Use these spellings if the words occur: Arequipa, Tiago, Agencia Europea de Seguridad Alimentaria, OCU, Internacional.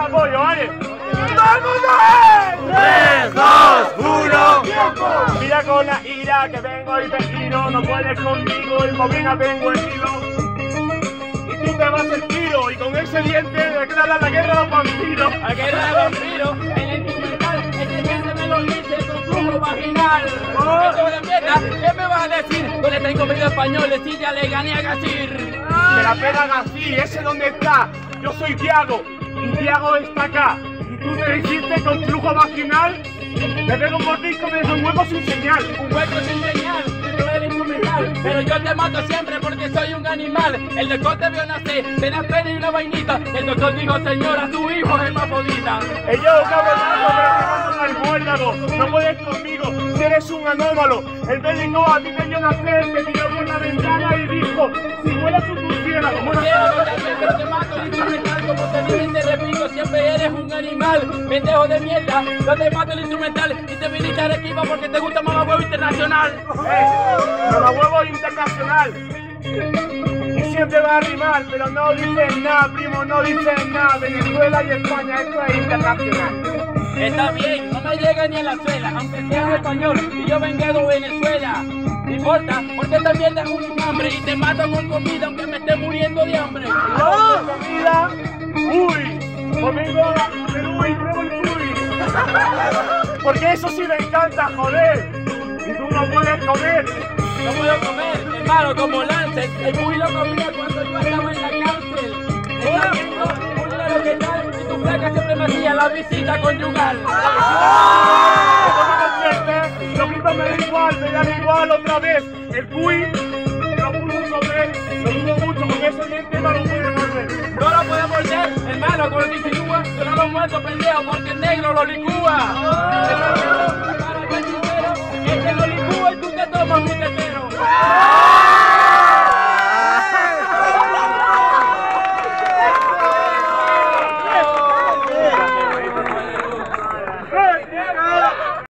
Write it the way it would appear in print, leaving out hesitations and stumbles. el apoyo, ¿vale? ¡Todo el mundo! 3, 2, 1, ¡tiempo! Mira con la ira que vengo y te giro. No puedes conmigo, el bobina tengo el hilo. Y tú te vas el tiro, y con ese diente declaras la guerra de los vampiros. La guerra de vampiros, en el instrumental, este viernes me lo hice con flujo vaginal. ¡Eso de mierda! ¿Qué me vas a decir? Yo le tengo medio españoles y ya le gané a Gasir. Me la pegan así, ese donde está. Yo soy Tiago, y Tiago está acá. Y tú te hiciste con flujo vaginal. Te pego un mordisco y me dejo un hueco sin señal. Un hueco sin señal, pero eres un metal. Pero yo te mato siempre porque soy un animal. El doctor te vio nacer, te das pena y una vainita. El doctor dijo, señora, tu hijo es hermafrodita. Ellos, cabrón, me dejaron al muérdago. No puedes conmigo, si eres un anómalo. El médico a ti te vio nacer, te miró por la ventana y dijo, si vuelas un murciélago, como no pero te mato y te como te dije y te repito, siempre eres un animal, pendejo de mierda. Yo te mato el instrumental y te viniste a Arequipa porque te gusta mamahuevo internacional. Mamahuevo internacional. Y siempre va a rimar, pero no dices nada, primo, no dices nada. Venezuela y España, esto es internacional. Está bien, no me llega ni a la suela, aunque sea español y yo vengo de Venezuela. No importa, porque esta mierda es un hambre y te mato con comida aunque me esté muriendo de hambre. ¡No! ¡Comida! ¡Uy! ¡Domingo! ¡Uy! ¡Pruebo el uy! Porque eso sí me encanta, joder. Y tú no puedes comer. No puedo comer, hermano, como Lancet. El uy lo comía cuando yo estaba en la cárcel. Está viendo una lo que tal y tu placa siempre me hacía la visita conyugal. Lo mismo me da igual, otra vez. El cuy, lo pudo comer, lo dudo mucho, con ese diente no lo puede morder. No lo puede morder, hermano, con el bicicúa, yo no lo muerto, pendejo, porque el negro lo licúa. Para el cachivero, este lo licúa y tú te tomas un tetero.